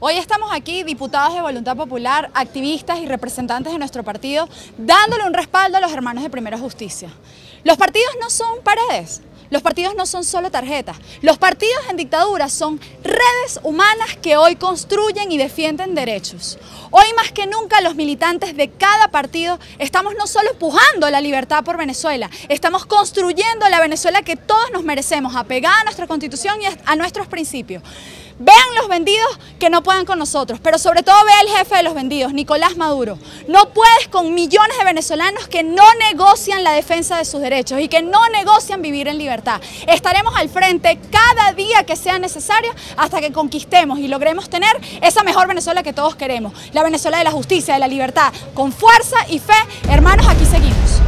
Hoy estamos aquí, diputados de Voluntad Popular, activistas y representantes de nuestro partido, dándole un respaldo a los hermanos de Primero Justicia. Los partidos no son paredes, los partidos no son solo tarjetas, los partidos en dictadura son redes humanas que hoy construyen y defienden derechos. Hoy más que nunca los militantes de cada partido estamos no solo pujando la libertad por Venezuela, estamos construyendo la Venezuela que todos nos merecemos, apegada a nuestra Constitución y a nuestros principios. Vean los vendidos que no puedan con nosotros, pero sobre todo vea el jefe de los vendidos, Nicolás Maduro. No puedes con millones de venezolanos que no negocian la defensa de sus derechos y que no negocian vivir en libertad. Estaremos al frente cada día que sea necesario hasta que conquistemos y logremos tener esa mejor Venezuela que todos queremos. La Venezuela de la justicia, de la libertad, con fuerza y fe. Hermanos, aquí seguimos.